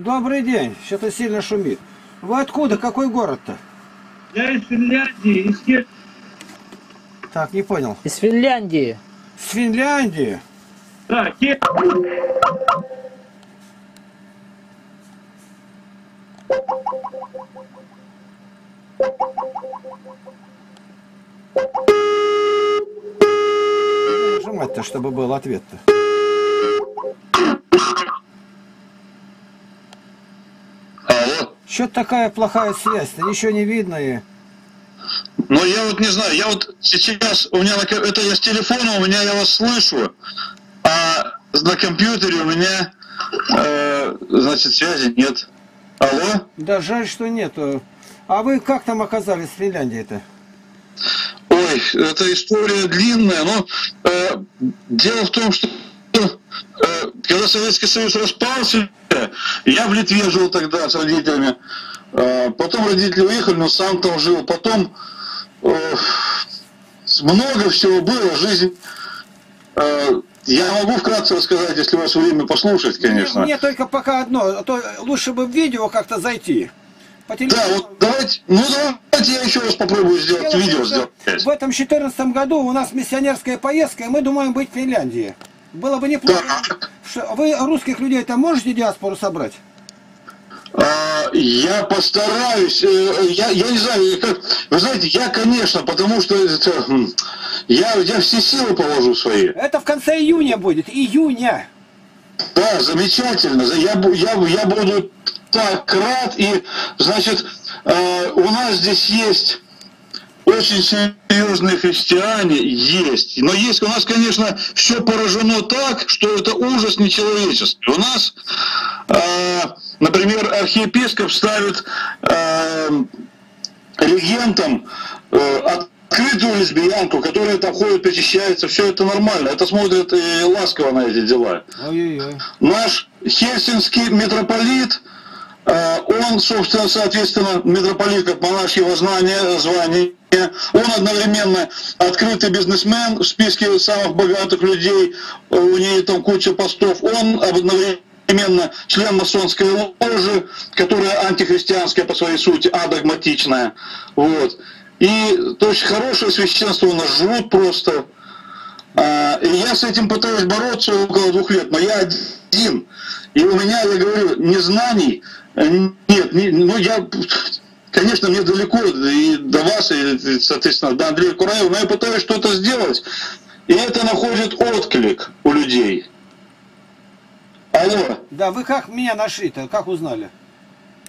Добрый день. Что-то сильно шумит. Вы откуда? Какой город-то? Я из Финляндии. Так, не понял. Из Финляндии. С Финляндии? Да, нажимать-то, чтобы был ответ-то. Что-то такая плохая связь-то, ничего не видно и... Ну, я вот не знаю, я вот сейчас, у меня, это я с телефона, у меня я вас слышу, а на компьютере у меня, значит, связи нет. Алло? Да, жаль, что нету. А вы как там оказались в Финляндии-то? Ой, эта история длинная, но дело в том, что когда Советский Союз распался, я в Литве жил тогда с родителями, потом родители уехали, но сам там жил, потом много всего было, жизнь... Я могу вкратце рассказать, если у вас время послушать, конечно. Мне только пока одно, а то лучше бы в видео как-то зайти. По телевизору... Да, вот давайте, ну давайте я еще раз попробую сделать видео. В этом 2014 году у нас миссионерская поездка, и мы думаем быть в Финляндии. Было бы неплохо. Да. Вы русских людей-то можете диаспору собрать? Я постараюсь, я не знаю, как, вы знаете, я, конечно, потому что я все силы положу свои. Это в конце июня будет, июня. Да, замечательно, я буду так рад, и, значит, у нас здесь есть очень серьезные христиане, есть, но есть у нас, конечно, все поражено так, что это ужас нечеловеческий. У нас... Например, архиепископ ставит регентом открытую лесбиянку, которая там ходит, причащается, все это нормально. Это смотрят и ласково на эти дела. Ой-ой-ой. Наш хельсинский митрополит, он, собственно, соответственно, митрополит, как монашьего звания, он одновременно открытый бизнесмен в списке самых богатых людей, у нее там куча постов, он одновременно... член масонской ложи, которая антихристианская по своей сути, адогматичная. Вот. И то есть хорошее священство у нас жрут просто. И я с этим пытаюсь бороться около 2 лет, но я один. И у меня, я говорю, незнаний нет. Ну, я, конечно, мне далеко и до вас, и, соответственно, до Андрея Кураева, но я пытаюсь что-то сделать. И это находит отклик у людей. Алло. Да, вы как меня нашли-то? Как узнали?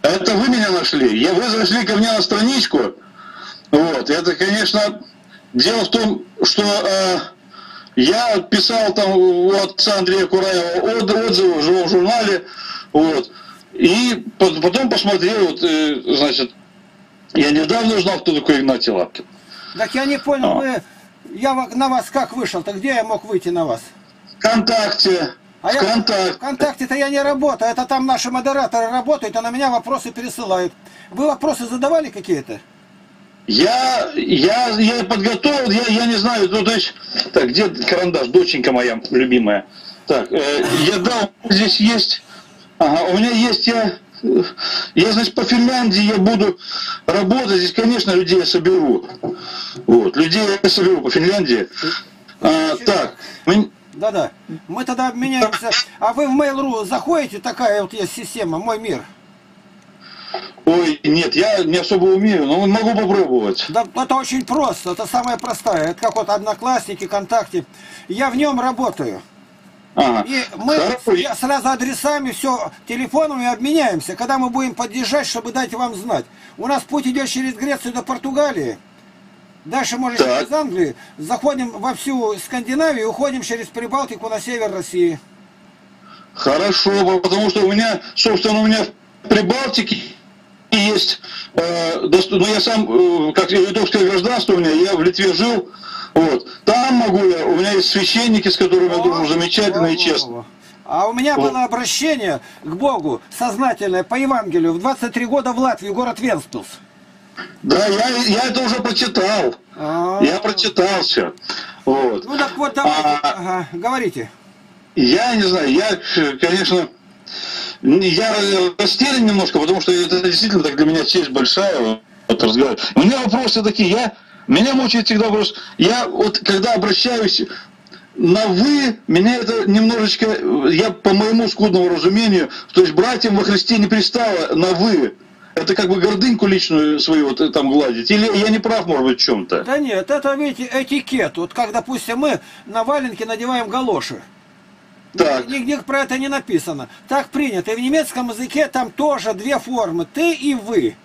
Это вы меня нашли. Вы зашли ко мне на страничку. Вот. Это, конечно, дело в том, что я писал там у отца Андрея Кураева отзывы в живом журнале. Вот. И потом посмотрел, вот, значит, я недавно узнал, кто такой Игнатий Лапкин. Так я не понял, я на вас как вышел-то? Где я мог выйти на вас? ВКонтакте. А ВКонтакте-то я не работаю, это там наши модераторы работают, а на меня вопросы пересылают. Вы вопросы задавали какие-то? Я подготовил, я не знаю, ну то есть... Так, где карандаш, доченька моя любимая? Так, я дал, здесь есть... Ага, у меня есть я, значит, по Финляндии я буду работать, здесь, конечно, людей я соберу. Вот, людей я соберу по Финляндии. Так, да-да, мы тогда обменяемся. А вы в Mail.ru заходите, такая вот есть система, мой мир? Ой, нет, я не особо умею, но могу попробовать. Да, это очень просто, это самое простое, это как вот Одноклассники, ВКонтакте. Я в нем работаю. Ага. И мы сразу адресами, все, телефонами обменяемся, когда мы будем подъезжать, чтобы дать вам знать. У нас путь идет через Грецию до Португалии. Дальше можно через Англию, заходим во всю Скандинавию, уходим через Прибалтику на север России. Хорошо, потому что у меня, собственно, в Прибалтике есть, ну я сам, как литовское гражданство у меня, я в Литве жил, вот, там могу я, у меня есть священники, с которыми я дружу, замечательно и честно. А у меня было обращение к Богу сознательное по Евангелию в 23 года в Латвию, город Венспилс. Да, я это уже прочитал. Я прочитал все. Вот. Ну так вот, давайте, говорите. Я не знаю, я, конечно, Я растерян немножко, потому что это действительно так для меня честь большая. Вот, разговор. У меня вопросы такие. Меня мучает всегда вопрос. Я вот когда обращаюсь на «вы», меня это немножечко, по моему скудному разумению, то есть братьям во Христе не пристало на «вы». Это как бы гордыньку личную свою вот там гладить? Или я не прав, может быть, в чем-то? Да нет, это, видите, этикет. Вот как, допустим, мы на валенки надеваем галоши. Так. Нигде про это не написано. Так принято. И в немецком языке там тоже две формы. Ты и вы.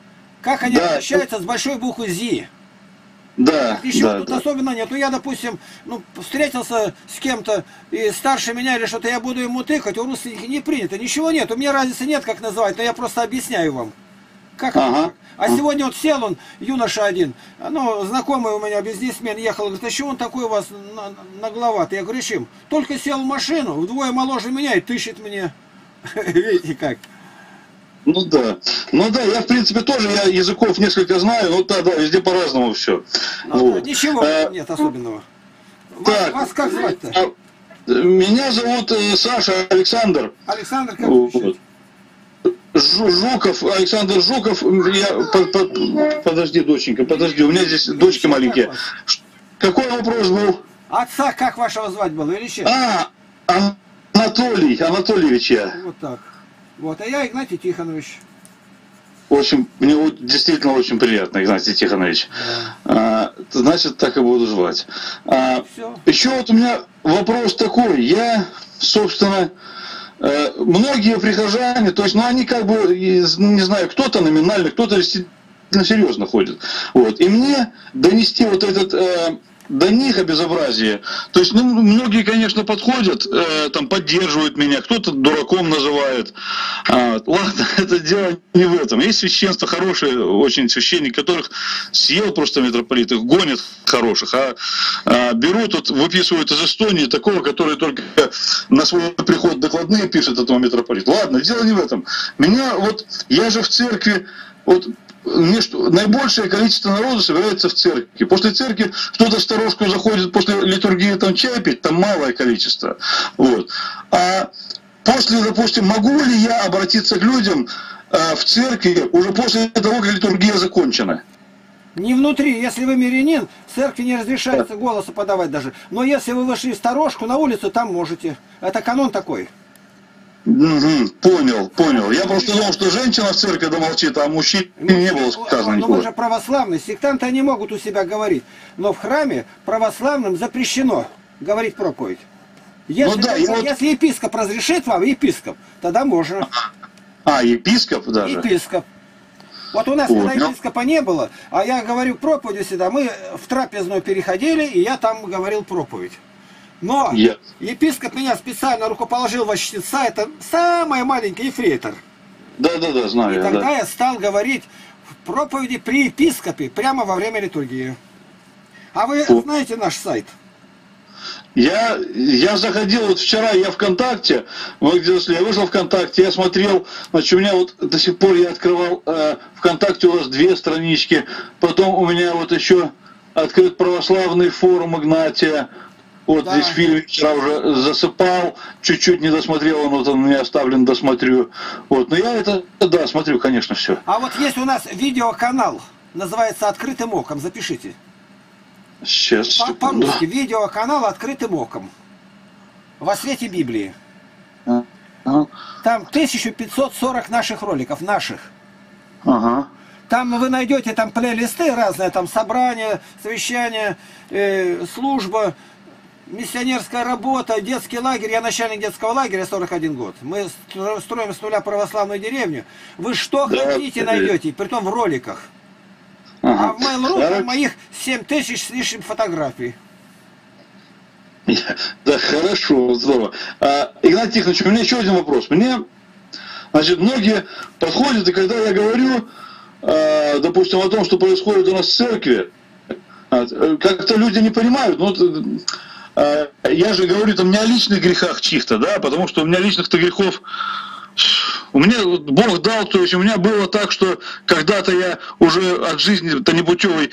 Как они обращаются с большой буквы «зи». Да, ничего тут особенно нет. Ну я, допустим, встретился с кем-то и старше меня или что-то, я буду ему тыкать, у родственники не принято. Ничего нет. У меня разницы нет, как называть, но я просто объясняю вам. Как ага. А сегодня вот сел он, юноша один, знакомый у меня бизнесмен ехал, говорит, а чего он такой у вас нагловатый? Я говорю, чем? Только сел в машину, вдвое моложе меня и тыщет мне. Видите как. Ну да, я в принципе тоже, я языков несколько знаю, везде по-разному все. Ничего нет особенного. Вас как звать-то? Меня зовут Саша Александр. Александр, как звучит? Жуков, Александр Жуков, подожди, доченька, подожди, у меня здесь дочки маленькие. Какой вопрос был? Отца как вашего звать было, или что? Анатолий, Анатольевич я. Вот так. Вот, а я Игнатий Тихонович. Очень, мне действительно очень приятно, Игнатий Тихонович. Значит, так и буду звать. Еще вот у меня вопрос такой, я, собственно... Многие прихожане, то есть, они как бы, не знаю, кто-то номинально, кто-то действительно серьезно ходит. Вот. И мне донести вот этот, до них безобразие. То есть, многие, конечно, подходят, там, поддерживают меня, кто-то дураком называет. Ладно, это дело не в этом. Есть священство хорошие, очень священники, которых съел просто митрополит, их гонят хороших, берут, выписывают из Эстонии такого, который только на свой приход докладные пишет этому митрополиту. Ладно, дело не в этом. Меня я же в церкви, наибольшее количество народу собирается в церкви. После церкви кто-то в сторожку заходит, после литургии там чай пить, там малое количество. Вот. А после, допустим, могу ли я обратиться к людям в церкви уже после того, как литургия закончена? Не внутри. Если вы мирянин, в церкви не разрешается голоса подавать даже. Но если вы вышли в сторожку на улицу, там можете. Это канон такой. Угу, понял, понял. Я просто думал, что женщина в церкви домолчит, а мужчин не было сказано ничего. Но мы же православные, сектанты они могут у себя говорить. Но в храме православным запрещено говорить проповедь. Если, если епископ разрешит вам, епископ, тогда можно. Епископ даже? Епископ. Вот у нас когда епископа не было, а я говорю проповедь всегда, мы в трапезную переходили, и я там говорил проповедь. Но епископ меня специально рукоположил во чтеца, это самый маленький ефрейтор. Да, знаю. И тогда я стал говорить в проповеди при епископе прямо во время литургии. А вы знаете наш сайт? Я заходил, вчера я ВКонтакте, я вышел ВКонтакте, я смотрел, у меня до сих пор я открывал ВКонтакте, у вас две странички, потом у меня еще открыт православный форум Игнатия. Здесь фильм вчера уже засыпал, чуть-чуть не досмотрел, он у меня оставлен, досмотрю. Но я это, смотрю, конечно, все. А есть у нас видеоканал, называется «Открытым оком», запишите. Сейчас. По-русски, видеоканал «Открытым оком». Во свете Библии. Там 1540 наших роликов, Ага. Там вы найдете плейлисты разные, собрания, совещания, служба. Миссионерская работа, детский лагерь. Я начальник детского лагеря, 41 год. Мы строим с нуля православную деревню. Вы что хотите найдете, притом в роликах. А в Mail.ru моих 7000 с лишним фотографий. Хорошо, здорово. Игнатий Тихонович, у меня еще один вопрос. Многие подходят, и когда я говорю, допустим, о том, что происходит у нас в церкви, как-то люди не понимают, я же говорю не о личных грехах чьих-то, потому что у меня личных-то грехов, Бог дал, то есть у меня было так, что когда-то я уже от жизни-то непутевой,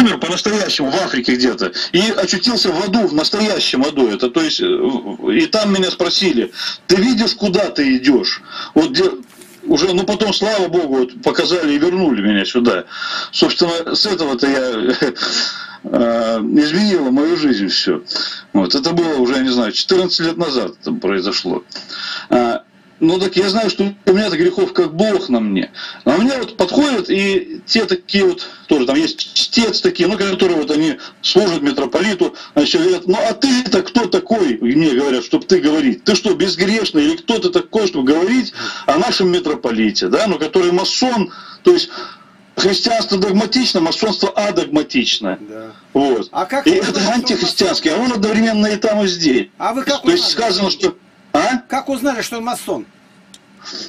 умер по-настоящему в Африке где-то и очутился в аду, в настоящем аду. Это, то есть, и там меня спросили, ты видишь, куда ты идешь? Вот где... Уже, ну потом, слава богу, вот, показали и вернули меня сюда. Собственно, с этого-то я... изменило мою жизнь все. Вот. Это было уже, я не знаю, 14 лет назад это произошло. Ну так я знаю, что у меня-то грехов как Бог на мне. А у меня вот подходят и те такие вот, тоже там есть чтец такие, ну, которые вот они служат митрополиту, они все говорят, ну а ты-то кто такой? И мне говорят, чтобы ты говорить. Ты что, безгрешный или кто ты такой, чтобы говорить о нашем митрополите, да, ну, который масон, то есть... Христианство догматично, масонство адогматично. Да. Вот. А как и это антихристианский, а он одновременно и там, и здесь. А вы как узнали? То есть сказано, что... А? Как узнали, что он масон?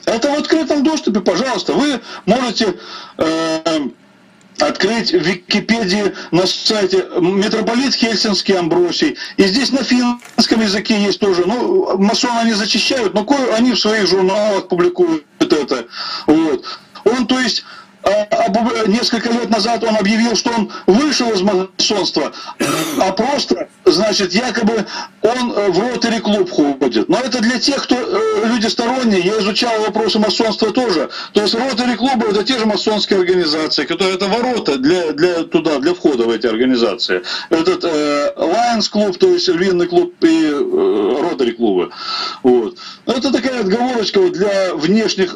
Это в открытом доступе, пожалуйста. Вы можете открыть в Википедии на сайте митрополит Хельсинский Амбросий. И здесь на финском языке есть тоже. Ну, масоны они зачищают, но они в своих журналах публикуют это. Вот. Он, то есть... Несколько лет назад он объявил, что он вышел из масонства, а просто, значит, якобы он в ротари-клуб ходит. Но это для тех, кто люди сторонние. Я изучал вопросы масонства тоже. То есть ротари-клубы — это те же масонские организации, которые это ворота для входа в эти организации. Этот Лайонс-клуб, то есть львиный клуб, и ротари-клубы. Вот. Это такая отговорочка для внешних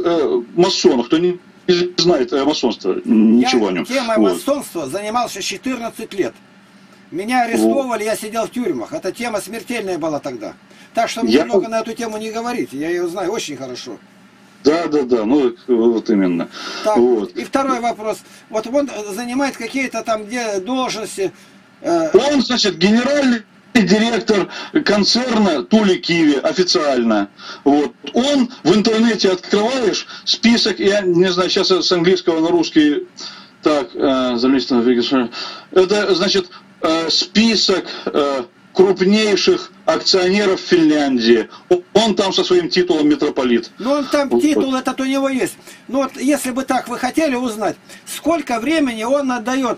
масонов, кто не знает масонство, ничего о нем. Темой масонства занимался 14 лет. Меня арестовывали, я сидел в тюрьмах. Эта тема смертельная была тогда. Так что мне много на эту тему не говорите, я ее знаю очень хорошо. Да, да, да, ну вот именно. Так, вот. И второй вопрос. Вот он занимает какие-то там где должности. Он, значит, генеральный директор концерна Туликиви официально. Вот. Он в интернете открываешь список, я не знаю, сейчас с английского на русский, так, это значит список крупнейших акционеров Финляндии. Он там со своим титулом митрополит. Ну, он там титул этот у него есть. Но вот если бы так вы хотели узнать, сколько времени он отдает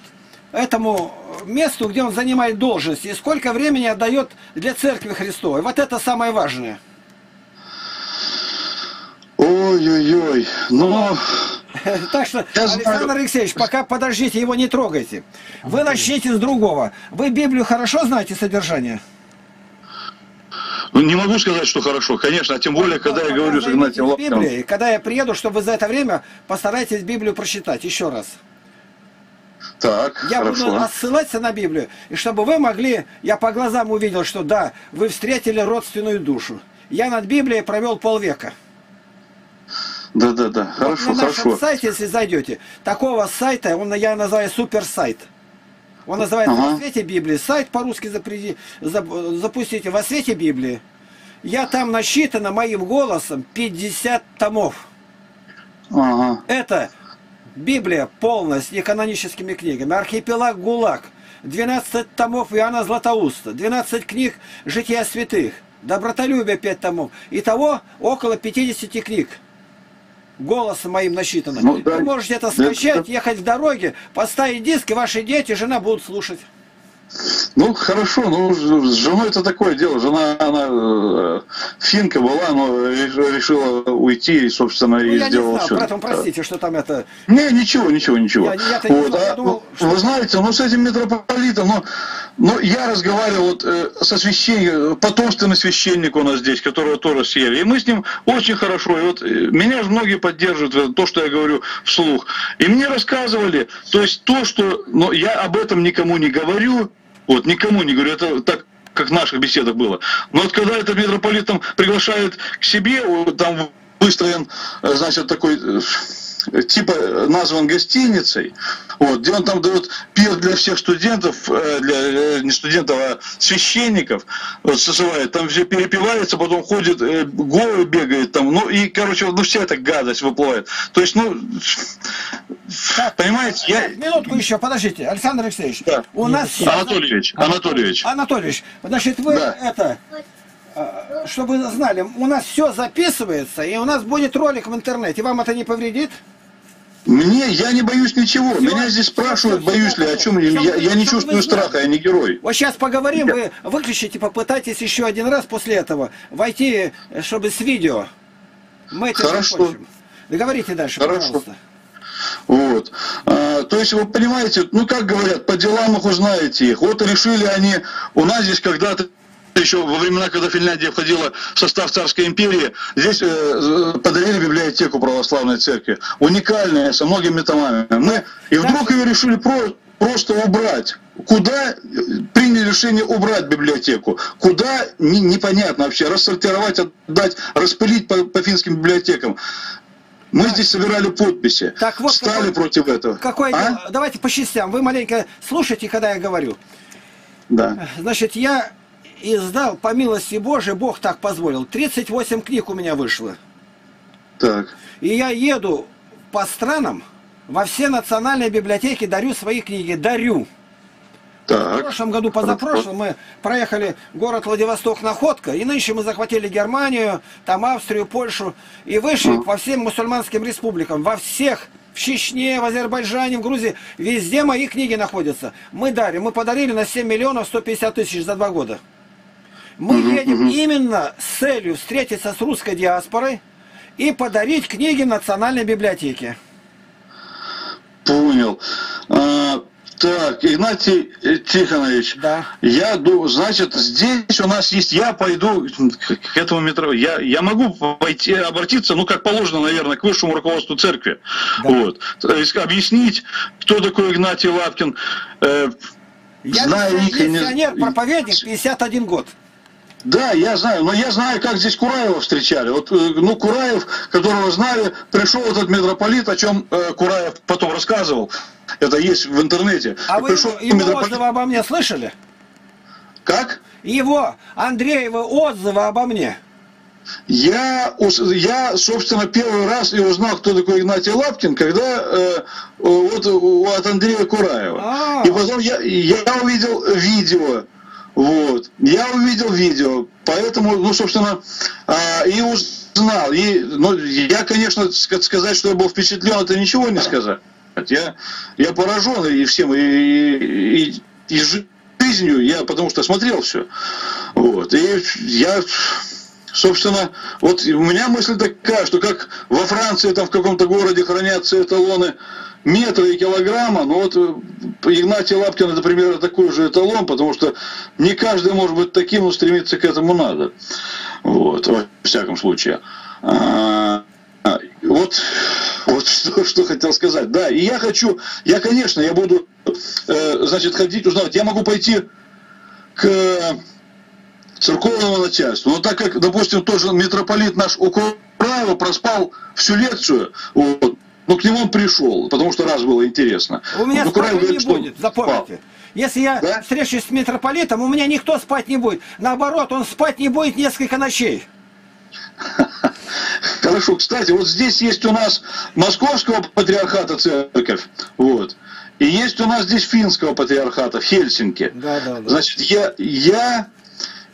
этому месту, где он занимает должность, и сколько времени отдает для Церкви Христовой. Вот это самое важное. Ой-ой-ой. Но... Так что, Александр Алексеевич, пока подождите, его не трогайте. Вы начните с другого. Вы Библию хорошо знаете содержание? Не могу сказать, что хорошо, конечно, а тем более, когда я говорю с Игнатием Лапкиным. Библии, когда я приеду, чтобы вы за это время постарайтесь Библию прочитать еще раз. Так, я буду ссылаться на Библию, и чтобы вы могли, я по глазам увидел, что да, вы встретили родственную душу. Я над Библией провел полвека. Да, да, да, хорошо, вот на нашем сайте, если зайдете, такого сайта, он, я называю суперсайт. Он называется «Во свете Библии». Сайт по-русски запустите «Во свете Библии». Я там насчитано моим голосом 50 томов. Ага. Это... Библия полная с неканоническими книгами, архипелаг ГУЛАГ, 12 томов Иоанна Златоуста, 12 книг «Жития святых», «Добротолюбие» 5 томов. Итого около 50 книг. Голосом моим насчитано. Ну, да. Вы можете это скачать, ехать в дороге, поставить диск, и ваши дети, жена будут слушать. Ну, хорошо, ну, с женой это такое дело. Жена, она финка была, но решила уйти и, собственно, и сделала все. Поэтому простите, что там это... Не, ничего, ничего, ничего. Я-то вот, не думал, что... Вы знаете, ну, с этим митрополитом, ну, я разговаривал вот, со священником, потомственный священник у нас здесь, которого тоже съели, и мы с ним очень хорошо, и вот меня же многие поддерживают, то, что я говорю вслух. И мне рассказывали, то есть то, что... Но я об этом никому не говорю, вот, никому не говорю, это так, как в наших беседах было. Но вот когда этот митрополит там приглашает к себе, там выстроен, значит, такой, типа, назван гостиницей, вот, где он там дает пир для всех студентов, для, не студентов, а священников, вот, созывает, там все перепивается, потом ходит, голый бегает там, ну, и, короче, ну, вся эта гадость выплывает. То есть, ну, так, понимаете, я... Минутку еще, подождите, Александр Алексеевич. Да. У нас... Анатольевич, Анатольевич. Анатольевич, значит, вы да. это... Чтобы вы знали, у нас все записывается, и у нас будет ролик в интернете. Вам это не повредит? Я не боюсь ничего. Все, меня здесь спрашивают, боюсь ли, о чем я не чувствую страха, я не герой. Вот сейчас поговорим, вы выключите, попытайтесь еще один раз после этого войти, чтобы с видео. Мы это закончим. Договорите дальше, пожалуйста. Вот. То есть вы понимаете, ну как говорят, по делам их узнаете их. Вот решили они, у нас здесь когда-то, еще во времена, когда Финляндия входила в состав Царской империи, здесь подарили библиотеку православной церкви. Уникальная, со многими томами. И вдруг ее решили просто убрать. Куда приняли решение убрать библиотеку? Куда, непонятно вообще. Рассортировать, отдать, распылить по финским библиотекам. Мы здесь собирали подписи, так вот, стали против этого. Давайте по частям. Вы маленько слушайте, когда я говорю. Да. Значит, я издал, по милости Божией, Бог так позволил, 38 книг у меня вышло. Так. И я еду по странам, во все национальные библиотеки дарю свои книги. Так. В прошлом году, позапрошлом, мы проехали город Владивосток, Находка, и нынче мы захватили Германию, там Австрию, Польшу, и вышли по всем мусульманским республикам, во всех, в Чечне, в Азербайджане, в Грузии, везде мои книги находятся. Мы дарим, мы подарили на 7 миллионов 150 тысяч за 2 года. Мы едем именно с целью встретиться с русской диаспорой и подарить книги в национальной библиотеке. Понял. Так, Игнатий Тихонович, да. Значит, здесь у нас есть, я пойду к этому метро, я могу пойти, обратиться, ну, как положено, наверное, к высшему руководству церкви, вот, то есть объяснить, кто такой Игнатий Лапкин. Я миссионер, проповедник, 51 год. Да, я знаю, но я знаю, как здесь Кураева встречали. Вот, ну, Кураев, которого знали, пришел этот митрополит, о чем Кураев потом рассказывал. Это есть в интернете. А вы отзывы обо мне слышали? Как? Андреева отзывы обо мне. Я, собственно, первый раз и узнал, кто такой Игнатий Лапкин, когда вот от Андрея Кураева. И потом я увидел видео. Вот. Я увидел видео, поэтому, ну, собственно, и узнал. Я, конечно, сказать, что я был впечатлен, это ничего не сказать. Я поражен и всем, и жизнью, потому что смотрел все. Вот. И я, собственно, вот у меня мысль такая, что как во Франции, там в каком-то городе хранятся эталоны метра и килограмма, но вот Игнатий Лапкин, это примерно такой же эталон, потому что не каждый может быть таким, но стремиться к этому надо. Вот, во всяком случае. Вот что хотел сказать. Да, и я хочу, конечно, я буду, значит, ходить, узнавать. Я могу пойти к церковному начальству, но так как, допустим, тоже митрополит наш у Кураева проспал всю лекцию, но к нему он пришел, потому что раз было интересно. У меня спать не будет, запомните. Если я встречусь с митрополитом, у меня никто спать не будет. Наоборот, он спать не будет несколько ночей. Хорошо. Кстати, вот здесь есть у нас Московского патриархата церковь, вот. И есть у нас здесь Финского патриархата в Хельсинки. Да. Значит,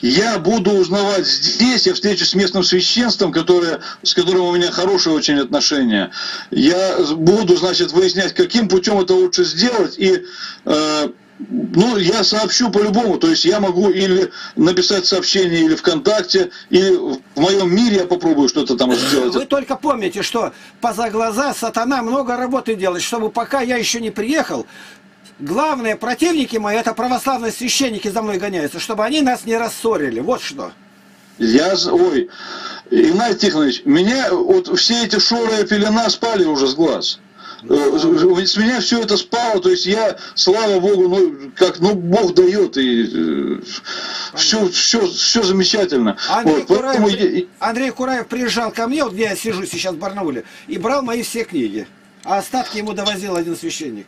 я буду узнавать здесь, я встречусь с местным священством, с которым у меня хорошие очень отношения. Я буду, значит, выяснять, каким путем это лучше сделать. И я сообщу по-любому. То есть я могу или написать сообщение, или ВКонтакте, или в моем мире я попробую что-то там сделать. Вы только помните, что поза глаза сатана много работы делает, чтобы пока я еще не приехал, главные противники мои, это православные священники за мной гоняются, чтобы они нас не рассорили. Вот что. Игнатий Тихонович, меня вот все эти шоры и пелена спали уже с глаз. С меня все это спало, то есть я, слава Богу, Бог дает, и все замечательно. Андрей Кураев приезжал ко мне, вот где я сижу сейчас в Барнауле, и брал мои все книги, а остатки ему довозил один священник.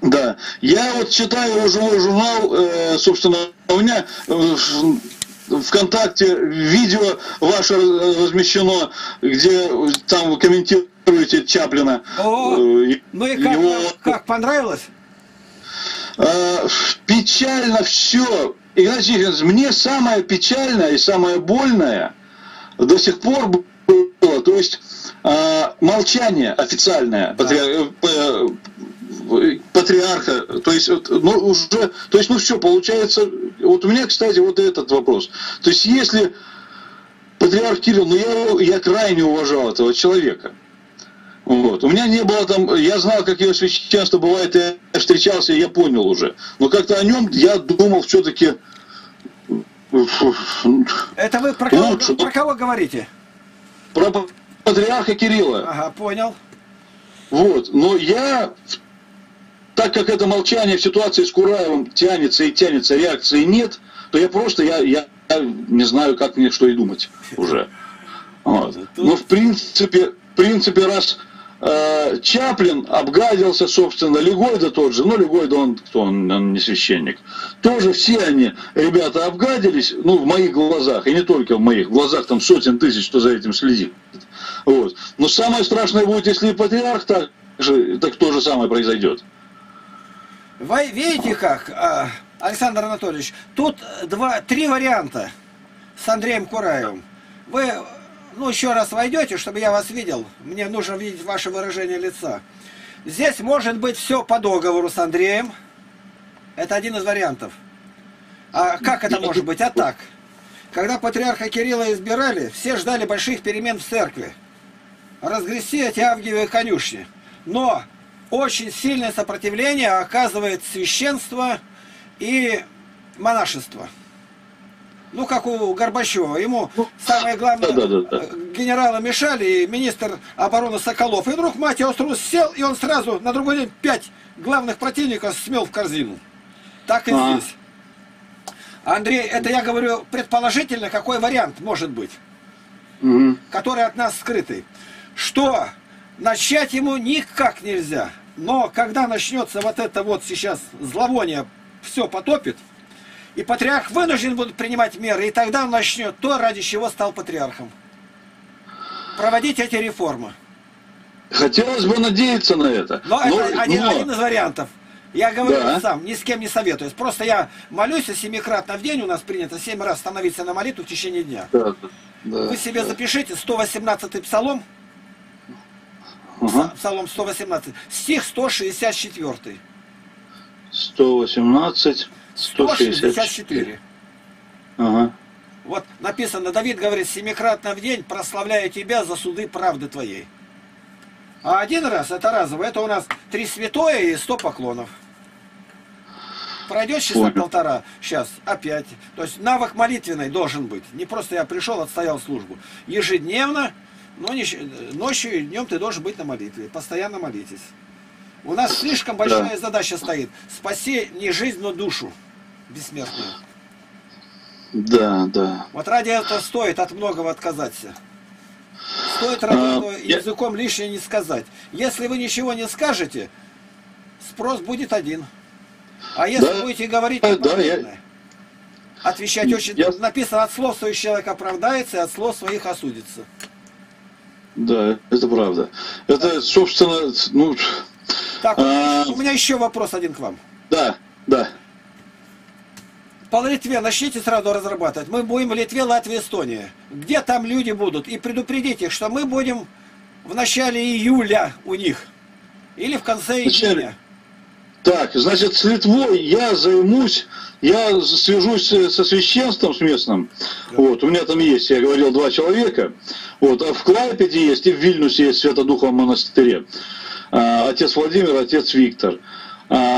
Да, я вот читаю уже мой журнал, собственно, у меня ВКонтакте видео ваше размещено, где там комментируете Чаплина. Как понравилось? Печально все. Игнатий Тихонович, мне самое печальное и самое больное до сих пор было, то есть молчание официальное патриарха, то есть, ну, уже, то есть, ну, все, получается, вот у меня, кстати, вот этот вопрос. То есть, если патриарх Кирилл, ну, я крайне уважал этого человека. Вот. У меня не было там, я знал, как его священство бывает, я встречался, и я понял уже. Но как-то о нем я думал все-таки... Это вы про кого говорите? Про патриарха Кирилла. Ага, понял. Вот, но я, так как это молчание в ситуации с Кураевым тянется и тянется, реакции нет, то я просто, я не знаю, как мне что и думать уже. Вот. Но в принципе, раз Чаплин обгадился, собственно, Легойда тот же, ну, Легойда, он не священник, тоже все они, ребята, обгадились, ну, в моих глазах, и не только в моих, в глазах там сотен тысяч, кто за этим следит. Вот. Но самое страшное будет, если и патриарх так то же самое произойдет. Вы видите как, Александр Анатольевич, тут три варианта с Андреем Кураевым. Вы, ну, еще раз войдете, чтобы я вас видел, мне нужно видеть ваше выражение лица. Здесь может быть все по договору с Андреем, это один из вариантов. А как это может быть? А так. Когда патриарха Кирилла избирали, все ждали больших перемен в церкви. Разгрести эти авгиевые конюшни. Но очень сильное сопротивление оказывает священство и монашество. Ну, как у Горбачева. Ему самое главное, генералы мешали, и министр обороны Соколов. И вдруг мать его струс сел, и он сразу на другой день 5 главных противников смел в корзину. Так и здесь. Андрей, это я говорю предположительно, какой вариант может быть, который от нас скрытый. Что начать ему никак нельзя, но когда начнется вот это вот сейчас зловоние, все потопит, и патриарх вынужден будет принимать меры, и тогда он начнет то, ради чего стал патриархом. Проводить эти реформы. Хотелось бы надеяться на это. Но это один из вариантов. Я говорю сам, ни с кем не советуюсь. Просто я молюсь 7-кратно в день, у нас принято 7 раз становиться на молитву в течение дня. Вы себе запишите 118-й псалом, псалом 118, стих 164. 118, 164. Ага. Вот написано, Давид говорит, 7-кратно в день прославляю тебя за суды правды твоей. А один раз, это разово, это у нас 3 святое и 100 поклонов. Пройдет часа полтора, сейчас опять. То есть навык молитвенный должен быть. Не просто я пришел, отстоял службу. Ежедневно, но ночью и днем ты должен быть на молитве. Постоянно молитесь. У нас слишком большая задача стоит. Спаси не жизнь, но душу бессмертную. Да, да. Вот ради этого стоит от многого отказаться. Стоит языком лишнее не сказать. Если вы ничего не скажете, спрос будет один. А если будете говорить, отвечать очень... Написано, от слов своих человек оправдается, и от слов своих осудится. Да, это правда. Это, собственно, ну... Так, у меня еще вопрос один к вам. Да, да. По Литве начните сразу разрабатывать. Мы будем в Литве, Латвии, Эстонии. Где там люди будут? И предупредите их, что мы будем в начале июля у них. Или в конце июня. Так, значит, с Литвой я займусь, я свяжусь со священством, с местным. Да. Вот, у меня там есть, я говорил, 2 человека. Вот, а в Клайпеде есть, и в Вильнюсе есть в Святодуховом монастыре. Отец Владимир, отец Виктор.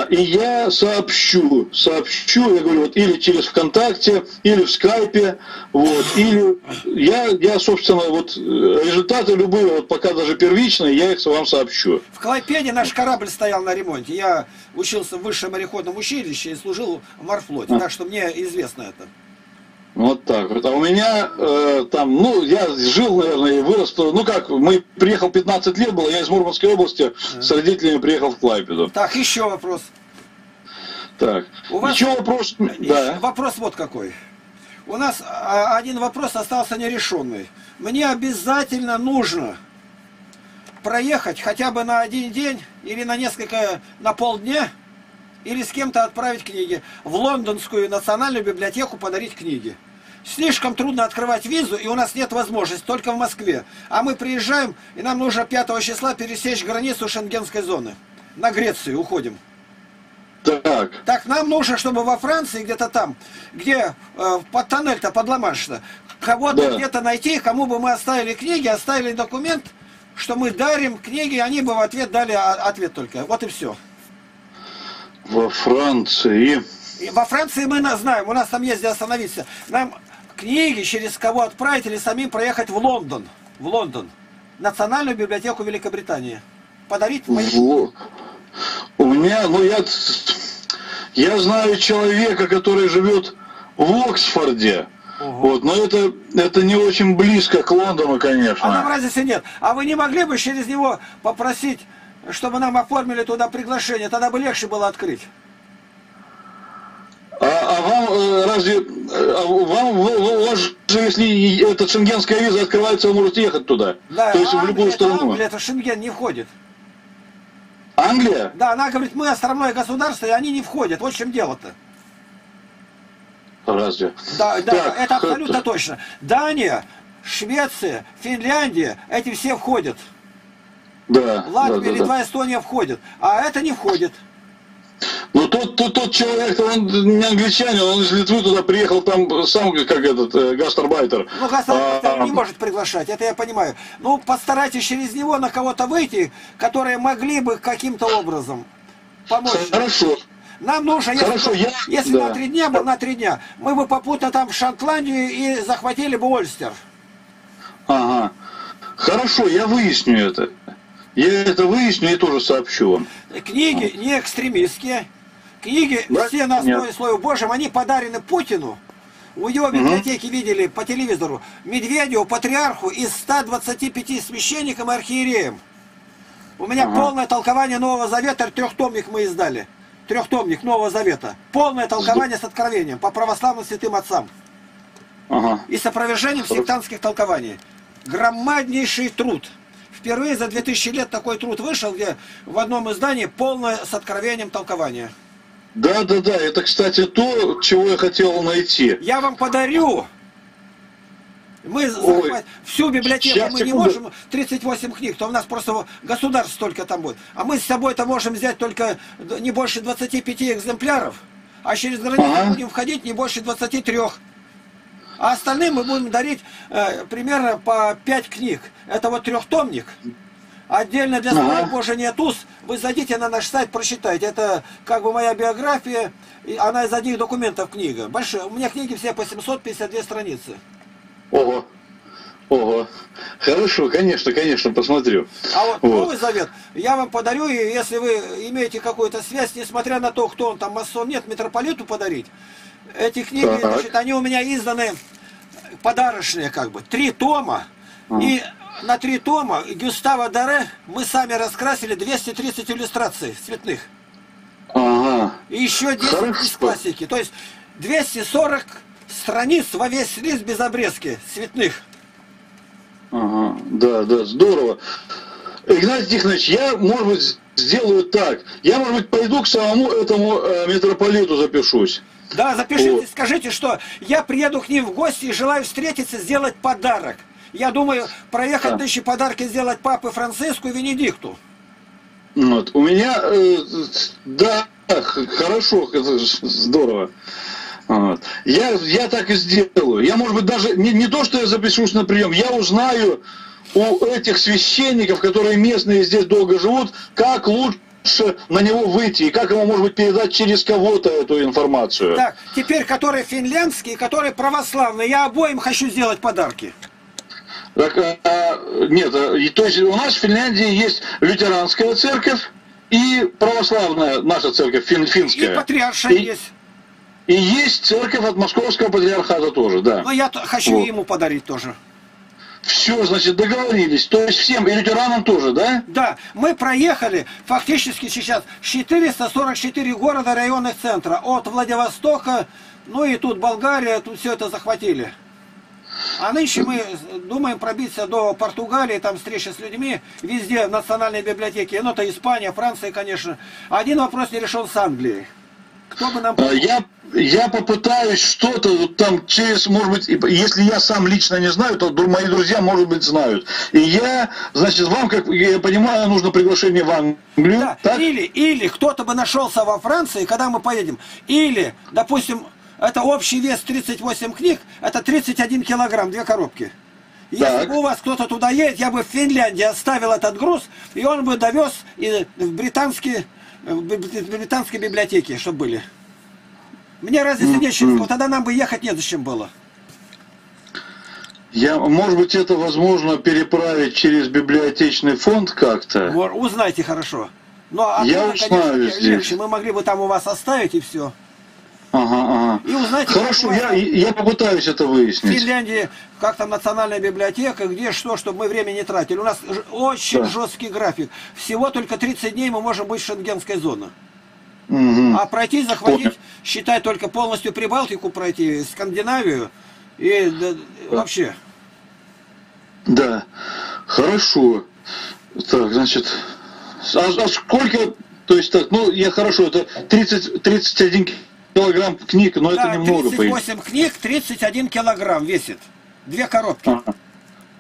И я сообщу, я говорю, вот или через ВКонтакте, или в Скайпе, вот, или я собственно, вот результаты любые, вот пока даже первичные, я их вам сообщу. В Клайпеде наш корабль стоял на ремонте. Я учился в высшем мореходном училище и служил в морфлоте, так что мне известно это. Вот так вот. А у меня там, ну, я жил, наверное, и вырос, ну как, мы приехал 15 лет было, я из Мурманской области с родителями приехал в Клайпеду. Так, еще вопрос. Так, у вас еще вопрос? Да. Вопрос вот какой. У нас один вопрос остался нерешенный. Мне обязательно нужно проехать хотя бы на один день или на полдня, или с кем-то отправить книги. В Лондонскую национальную библиотеку подарить книги. слишком трудно открывать визу, и у нас нет возможности, только в Москве. А мы приезжаем, и нам нужно 5 числа пересечь границу Шенгенской зоны. На Грецию уходим. Так. Так нам нужно, чтобы во Франции где-то там, где под тоннель-то, под Ла-Манш-то, кого-то где-то найти, кому бы мы оставили книги, оставили документ, что мы дарим книги, они бы в ответ дали ответ только. Вот и все. Во Франции. И во Франции мы знаем, у нас там есть где остановиться. Нам книги через кого отправить или самим проехать в Лондон. В Лондон. Национальную библиотеку Великобритании. Подарить моим... У меня, ну я знаю человека, который живет в Оксфорде. Угу. Вот, но это не очень близко к Лондону, конечно. А нам разницы нет. А вы не могли бы через него попросить, чтобы нам оформили туда приглашение? Тогда бы легче было открыть. А вам разве у вас же, если эта шенгенская виза открывается, вы можете ехать туда? Да, то есть в любую страну. Это Шенген не входит. Англия? Да, она говорит, мы островное государство, и они не входят. Вот в чем дело-то. Разве? Да, да, так, это абсолютно точно. Дания, Швеция, Финляндия, эти все входят. Да. Латвия, Литва, Эстония входят. А это не входит. Ну, тот человек, он не англичанин, он из Литвы туда приехал, там сам, как этот, гастарбайтер. Ну, гастарбайтер не может приглашать, это я понимаю. Ну, постарайтесь через него на кого-то выйти, которые могли бы каким-то образом помочь. Хорошо. Нам нужно, если на 3 дня, на 3 дня, мы бы попутно там в Шотландию и захватили бы Ольстер. Ага. Хорошо, я выясню это. Я это выясню и тоже сообщу вам. Книги не экстремистские. Книги, да? Все на основе Слова Божьего, они подарены Путину. У его библиотеки видели по телевизору. Медведеву, патриарху, из 125 священникам и архиереям. У меня полное толкование Нового Завета, 3-томник мы издали. 3-томник Нового Завета. Полное толкование с откровением по православным святым отцам. И с опровержением сектантских толкований. Громаднейший труд. Впервые за 2000 лет такой труд вышел, где в одном издании полное с откровением толкование. Да, это, кстати, то, чего я хотел найти. Я вам подарю. Мы всю библиотеку мы не можем, 38 книг, то у нас просто государств столько там будет. А мы с собой-то можем взять только не больше 25 экземпляров, а через границу будем входить не больше 23. А остальным мы будем дарить примерно по 5 книг. Это вот 3-томник. Отдельно для Слова Божьего нет уз. Вы зайдите на наш сайт, прочитайте. Это как бы моя биография, и она из одних документов книга. Большая. У меня книги все по 752 страницы. Ого. Ого. Хорошо, конечно, конечно, посмотрю. А вот Новый Завет я вам подарю, и если вы имеете какую-то связь, несмотря на то, кто он там, масон, нет, митрополиту подарить. Эти книги, значит, они у меня изданы подарочные, как бы, 3 тома. И на 3 тома Гюстава Доре мы сами раскрасили 230 иллюстраций цветных. И еще 10 из классики. То есть 240 страниц во весь лист без обрезки цветных. Да, здорово. Игнатий Тихонович, я, может быть, сделаю так. Я, может быть, пойду к самому этому митрополиту запишусь. Да, запишите, скажите, что я приеду к ним в гости и желаю встретиться, сделать подарок. Я думаю, проехать 1000 подарки сделать папе Франциску и Венедикту. Вот. У меня, да, хорошо, здорово. Вот. Я так и сделаю. Я, может быть, даже не то, что я запишусь на прием, я узнаю у этих священников, которые местные здесь долго живут, как лучше на него выйти и как ему, может быть, передать через кого-то эту информацию. Так, теперь, которые финляндские, которые православные, я обоим хочу сделать подарки. Так, нет, то есть у нас в Финляндии есть лютеранская церковь и православная наша церковь, финская. И патриарша есть. И есть церковь от Московского патриархата тоже, да. Но я хочу ему подарить тоже. Все, значит, договорились. То есть всем, и лютеранам тоже, да? Да. Мы проехали фактически сейчас 444 города районных центра. От Владивостока, ну и тут Болгария, тут все это захватили. А нынче мы думаем пробиться до Португалии, там встреча с людьми, везде в национальной библиотеке. Ну, это Испания, Франция, конечно. Один вопрос не решен с Англией. Кто бы нам... Я попытаюсь что-то вот там через, может быть, если я сам лично не знаю, то мои друзья, может быть, знают. И я, значит, вам, как я понимаю, нужно приглашение в Англию. Да. Так? Или кто-то бы нашелся во Франции, когда мы поедем. Или, допустим, это общий вес 38 книг, это 31 килограмм, 2 коробки. Если так. бы у вас кто-то туда едет, я бы в Финляндии оставил этот груз, и он бы довез и в британские библиотеки, чтобы были. Мне разве нечего, вот тогда нам бы ехать не зачем было. Может быть, это возможно переправить через библиотечный фонд как-то? Узнайте хорошо. Но я узнаю здесь. Мы могли бы там у вас оставить и все. Ага, ага. И узнайте, хорошо, я попытаюсь это выяснить. В Финляндии, как там национальная библиотека, где что, чтобы мы время не тратили. У нас очень жесткий график. Всего только 30 дней мы можем быть в шенгенской зоне. А пройти, захватить, считай, только полностью Прибалтику пройти, Скандинавию и вообще. Да, хорошо. Так, значит, а сколько, то есть так, ну, я хорошо, это 31 килограмм книг, но да, это немного. 38 книг, 31 килограмм весит, 2 коробки. Ага.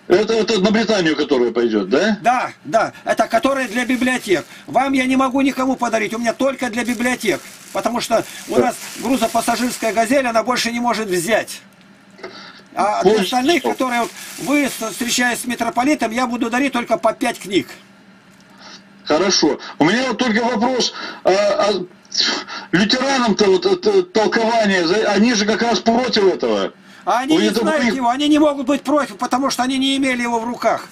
Это на Британию, которая пойдет, да? Да, да. Это которая для библиотек. Вам я не могу никому подарить, у меня только для библиотек. Потому что у нас грузопассажирская «Газель», она больше не может взять. А для остальных, которые вы, встречаясь с митрополитом, я буду дарить только по 5 книг. Хорошо. У меня вот только вопрос... Лютеранам-то вот это толкование, они же как раз против этого. А они не знают его, они не могут быть против, потому что они не имели его в руках.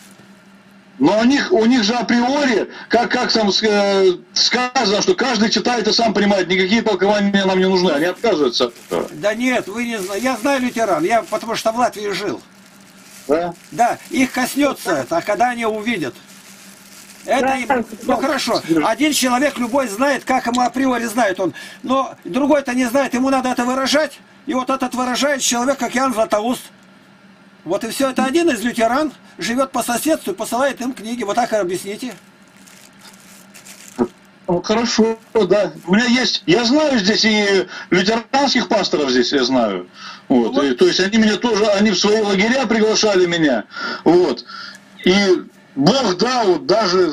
Но у них же априори, как там сказано, что каждый читает и сам понимает, никакие толкования нам не нужны, они отказываются. Да нет, вы не знаете. Я знаю лютеран, я потому что в Латвии жил. Да? Да, их коснется это, а когда они увидят. Это им... Ну хорошо, один человек любой знает, как ему априори знает он, но другой-то не знает, ему надо это выражать. И вот этот выражает человек, как Иоанн Златоуст. Вот и все, это один из лютеран, живет по соседству, посылает им книги. Вот так и объясните. Ну, хорошо, да. У меня есть, я знаю здесь и лютеранских пасторов здесь, я знаю. Вот. Вот. И, то есть они меня тоже, они в свои лагеря приглашали меня. Вот. И Бог дал, даже...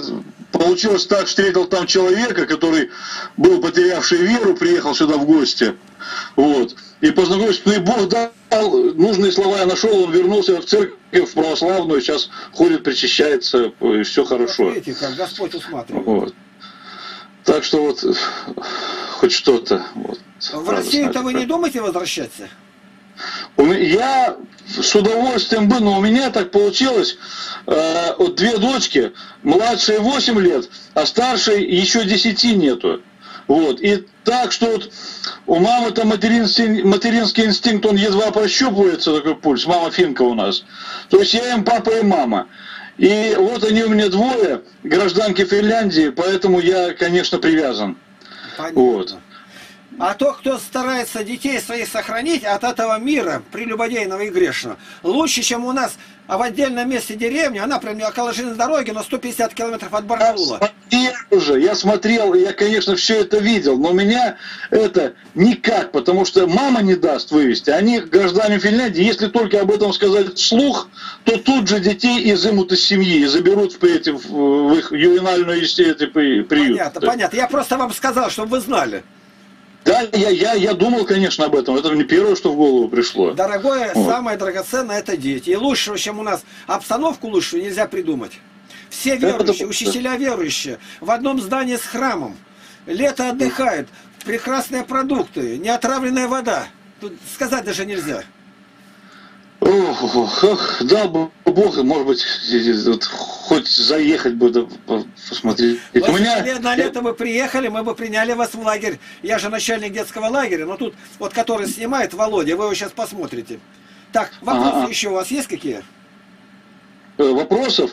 Получилось так, встретил там человека, который был потерявший веру, приехал сюда в гости. Вот. И познакомился, ну и Бог дал нужные слова, я нашел, он вернулся в церковь, в православную, сейчас ходит, причащается, и все хорошо. Смотрите, как Господь усматривает. Вот. Так что вот, хоть что-то. Вот, в Россию-то вы не думаете возвращаться? Я с удовольствием бы, но у меня так получилось, вот 2 дочки, младшие 8 лет, а старшей еще 10 нету. Вот. И так, что вот у мамы-то материнский инстинкт, он едва прощупывается, такой пульс, мама финка у нас. То есть я им папа и мама. И вот они у меня 2, гражданки Финляндии, поэтому я, конечно, привязан. Понятно. Вот. А то, кто старается детей своих сохранить от этого мира, прелюбодейного и грешного, лучше, чем у нас, а в отдельном месте деревни, она прям около железной дороги, но 150 километров от Барнаула. Я смотрел, я, конечно, все это видел, но меня это никак, потому что мама не даст вывести. Они, граждане Финляндии, если только об этом сказать вслух, то тут же детей изымут из семьи и заберут в их ювенальную приют. Понятно, понятно. Я просто вам сказал, чтобы вы знали. Да, я думал, конечно, об этом. Это не первое, что в голову пришло. Дорогое, вот. Самое драгоценное – это дети. И лучше, чем у нас, обстановку лучше нельзя придумать. Все верующие, учителя верующие, в одном здании с храмом. Лето отдыхают, прекрасные продукты, неотравленная вода. Тут сказать даже нельзя. Ох, дал бы Бог, может быть, вот, хоть заехать бы, да, посмотреть. Вот на лето вы приехали, мы бы приняли вас в лагерь. Я же начальник детского лагеря, но тут, вот который снимает, Володя, вы его сейчас посмотрите. Так, вопросы еще у вас есть какие? Вопросов?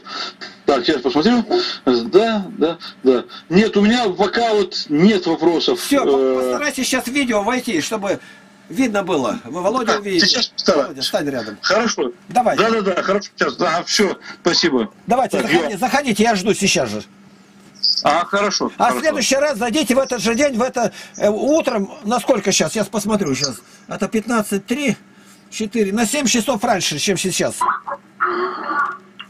Так, сейчас посмотрю. Да. Нет, у меня пока вот нет вопросов. Все, постарайтесь сейчас в видео войти, чтобы... Видно было. Вы Володя увидите. Сейчас Володя, стань рядом. Хорошо. Давай. Да, хорошо. Сейчас. Все. Спасибо. Давайте, заходите, я жду сейчас же. А, хорошо. А в следующий раз зайдите в этот же день, в это утром, насколько сейчас, я посмотрю сейчас. Это 15:03, 4, на 7 часов раньше, чем сейчас.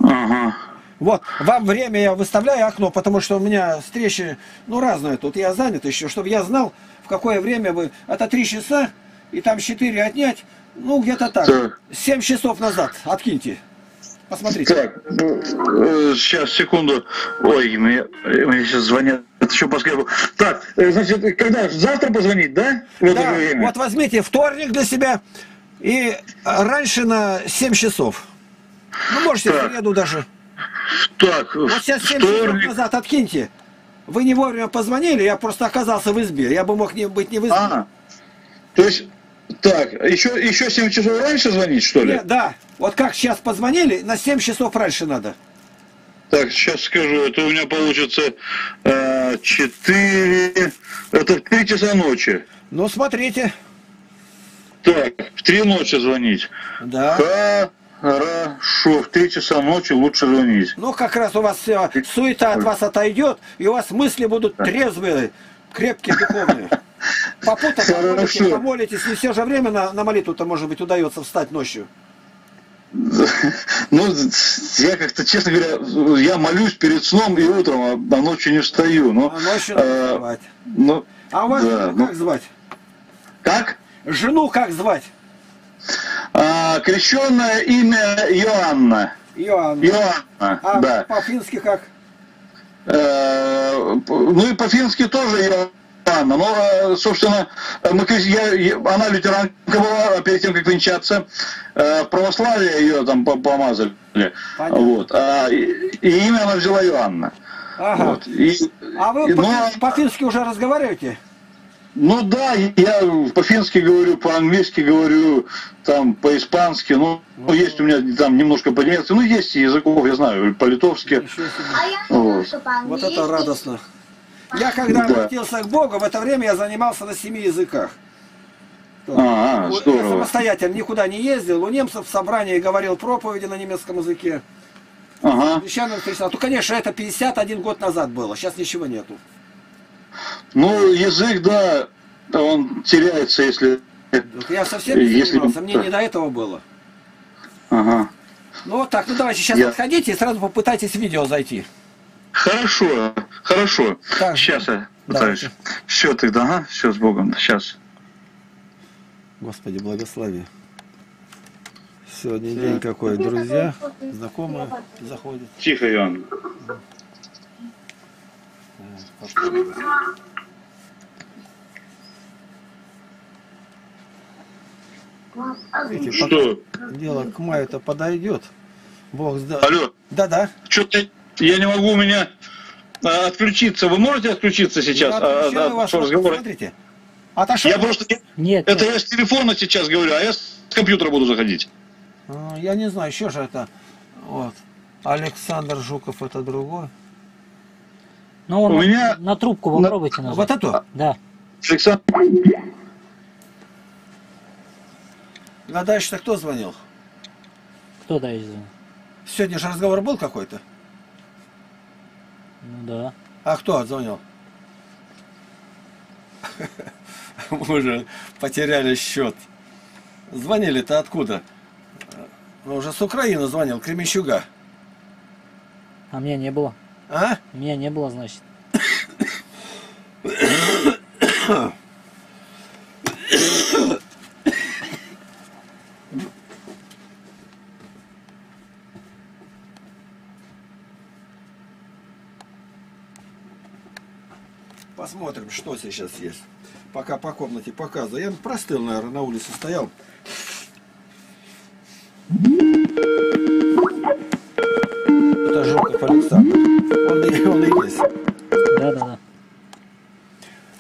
Ага. Вот, вам время я выставляю окно, потому что у меня встречи, ну, разные тут, я занят еще, чтобы я знал, в какое время вы, это 3 часа, и там 4 отнять, ну, где-то так, да. 7 часов назад откиньте, посмотрите. Так, сейчас, секунду, ой, мне сейчас звонят, еще по скайпу. Так, значит, когда, завтра позвонить, да? Да, вот возьмите вторник для себя, и раньше на 7 часов, ну, можете в среду даже. Так, вот сейчас 7 часов назад откиньте. Вы не вовремя позвонили, я просто оказался в избе. Я бы мог быть не в избе. А, то есть, так, еще 7 часов раньше звонить, что ли? Нет, да, вот как сейчас позвонили, на 7 часов раньше надо. Так, сейчас скажу, это у меня получится 4, это в 3 часа ночи. Ну, смотрите. Так, в 3 ночи звонить. Да. Хорошо, в 3 часа ночи лучше звонить. Ну, как раз у вас все, суета от вас отойдет, и у вас мысли будут трезвые, крепкие, духовные. Попутно помолитесь, не все же время на молитву-то, может быть, удается встать ночью. Ну, я как-то, честно говоря, я молюсь перед сном и утром, а ночью не встаю. Но, а ночью надо вставать. Ну, а вас как звать? Как? Жену как звать? Крещенное имя Иоанна. Иоанна. А да. По-фински как? Ну и по-фински тоже Иоанна. Но, собственно, она лютеранка была, перед тем, как венчаться, православие ее там помазали. Вот. И имя она взяла Иоанна. Ага. Вот. А вы по-фински уже разговариваете? Ну да, я по-фински говорю, по-английски говорю, там, по-испански, ну, есть у меня там немножко по-немецки, ну, есть языков, я знаю, по-литовски. Вот это радостно. Я когда обратился к Богу, в это время я занимался на 7 языках. Я самостоятельно никуда не ездил, у немцев в собрании говорил проповеди на немецком языке. Ага. Ну, конечно, это 51 год назад было, сейчас ничего нету. Ну, язык, да, он теряется, если... Я совсем не занимался, мне не до этого было. Ага. Ну, вот так, ну давайте сейчас отходите и сразу попытайтесь в видео зайти. Хорошо, хорошо. Так, сейчас я пытаюсь. Давайте. Все тогда, ага, все, с Богом, сейчас. Господи, благослови. Сегодня день какой, друзья, знакомые заходят. Тихо, Иоанн. Видите, дело к маю-то подойдет. Бог сдаст. Алло. Да-да. Что-то я не могу, у меня отключиться. Вы можете отключиться сейчас? Я смотрите. Отошел. Я просто... Нет. Это нет. Я с телефона сейчас говорю, а я с компьютера буду заходить. Я не знаю, еще же это. Вот. Александр Жуков, это другой. Ну, у меня... на трубку попробуйте нажать. Вот эту? Да. Александр. А дальше-то кто звонил? Кто дальше звонил? Сегодня же разговор был какой-то? Ну да. А кто отзвонил? Мы уже потеряли счет. Звонили-то откуда? Ну, уже с Украины звонил, Кременчуга. А меня не было. А? Меня не было, значит. Посмотрим, что сейчас есть. Пока по комнате показываю. Я простыл, наверное, на улице стоял. Это Жуков Александр. Он и есть. Да-да-да.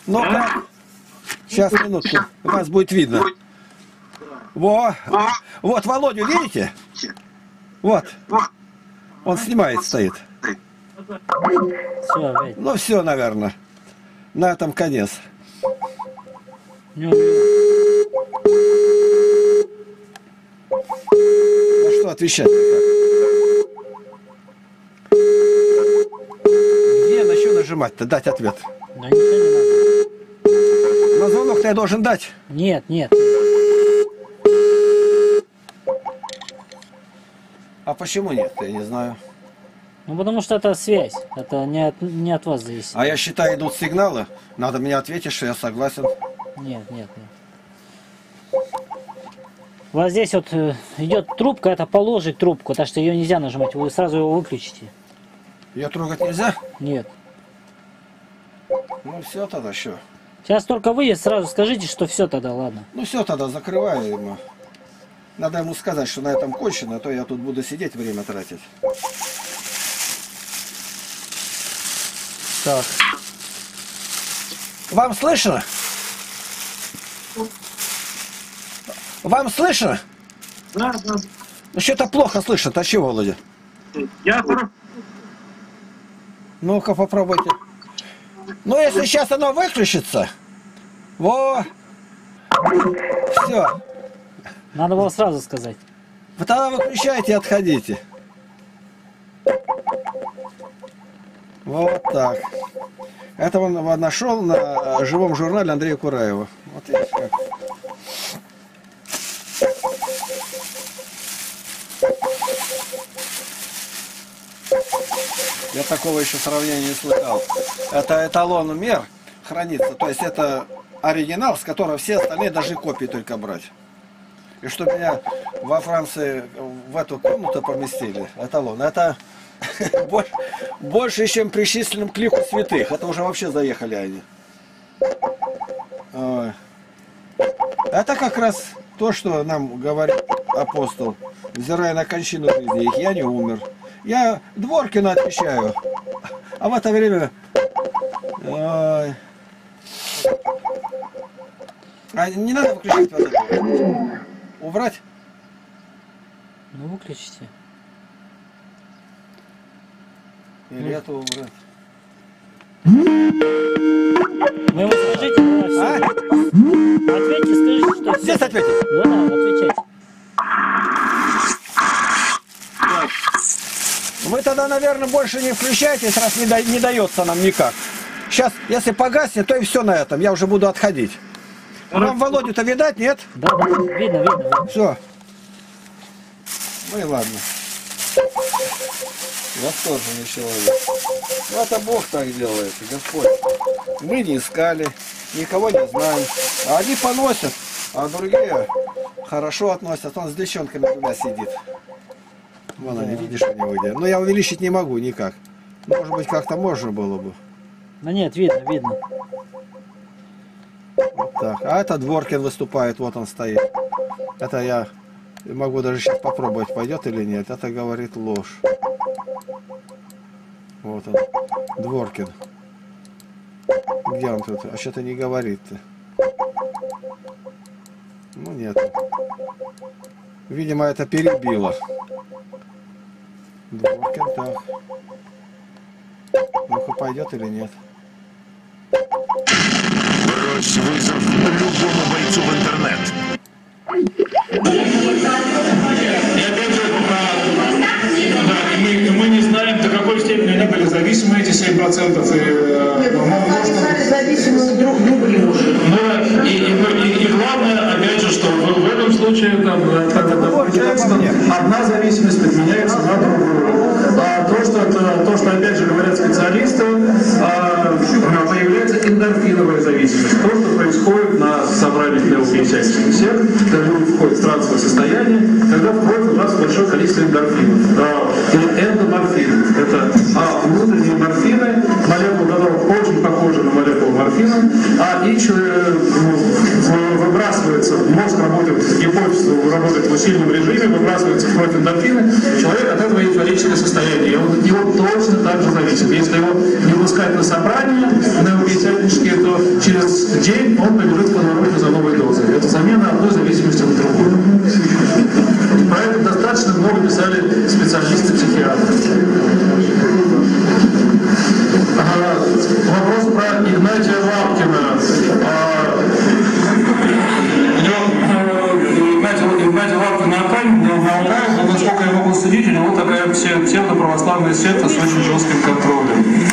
Ну как? Сейчас, минутку. Вас будет видно. Во! Вот Володю видите? Вот. Он снимает, стоит. Ну все, наверное. На этом конец. На что отвечать-то как? где на что нажимать-то, дать ответ? Да ничего не надо. На звонок-то я должен дать? Нет, нет. А почему нет, я не знаю. Ну потому что это связь, это не от вас зависит. А я считаю, идут сигналы, надо мне ответить, что я согласен. Нет, нет, нет. Вот здесь вот идет трубка, это положить трубку, так что ее нельзя нажимать, вы сразу его выключите. Ее трогать нельзя? Нет. Ну все тогда, что? Сейчас только вы сразу скажите, что все тогда, ладно. Ну все тогда, закрываю его. Надо ему сказать, что на этом кончено, а то я тут буду сидеть, время тратить. Так. Вам слышно? Вам слышно? Да, да. Ну что-то плохо слышно. А чего, Володя? Я... Ну-ка, попробуйте. Ну, если сейчас оно выключится... Во! Все. Надо было сразу сказать. Вы тогда выключайте и отходите. Вот так. Это он нашел на живом журнале Андрея Кураева. Вот видите как. Я такого еще сравнения не слыхал. Это эталон мер хранится. То есть это оригинал, с которого все остальные даже копии только брать. И чтобы меня во Франции в эту комнату поместили, эталон, это больше, чем причисленным к лику святых. Это уже вообще заехали они. Это как раз то, что нам говорит апостол. Взирая на кончину жизни их, я не умер. Я Дворкину отвечаю. А в это время... Ой. А не надо выключать вот это. Убрать? Ну, выключите. Или это убрать? Вы ему скажите, а? Ответьте, скажите, что... Здесь ответьте. Да, да, отвечайте. Вы тогда, наверное, больше не включаетесь, раз не дается нам никак. Сейчас, если погаснет, то и все на этом. Я уже буду отходить. Вам Володю-то видать, нет? Да, да, видно, видно. Все. Ну и ладно. Восторженный человек. Ну это Бог так делает, Господь. Мы не искали, никого не знаем. А одни поносят, а другие хорошо относятся. Он с девчонками туда сидит. Вон они, видишь, у него где. Но я увеличить не могу никак. Может быть, как-то можно было бы. Да нет, видно, видно. Вот так. А это Дворкин выступает, вот он стоит. Это я могу даже сейчас попробовать, пойдет или нет. Это говорит ложь. Вот он, Дворкин. Где он тут? А что-то не говорит-то. Ну нет. Видимо, это перебило. Дворкин, так. Ну-ка, пойдет или нет? Брось вызов любому бойцу в интернет. Мы не знаем, до какой степени они были зависимы, эти 7%. Мы стали зависимы друг от друга. И главное, опять же, что в этом случае одна зависимость подменяется на другую. А то, что опять же говорят специалисты, появляется эндорфиновая зависимость. То, что происходит на собрании неопиоидных всех, когда люди входят в трансовое состояние, когда входит у нас большое количество эндорфинов. Эндоморфины – это внутренние морфины, молекулы которых очень похожи на молекулу морфина, и выбрасывается, мозг работает, гипофиз работает в усиленном режиме, выбрасывается в кровь эндорфины, человек от этого эйфорическое состояние, и он от него точно так же зависит. Если его не пускать на собрание, на объяснительнические, то через день он побежит к за новой дозой. Это замена одной зависимости от другой. Про это достаточно много писали специалисты-психиатры. Вопрос про Игнатия Лапкина. Игнатий Лапкин на Украине, насколько я могу судить, у него такая псевдоправославная секта с очень жестким контролем.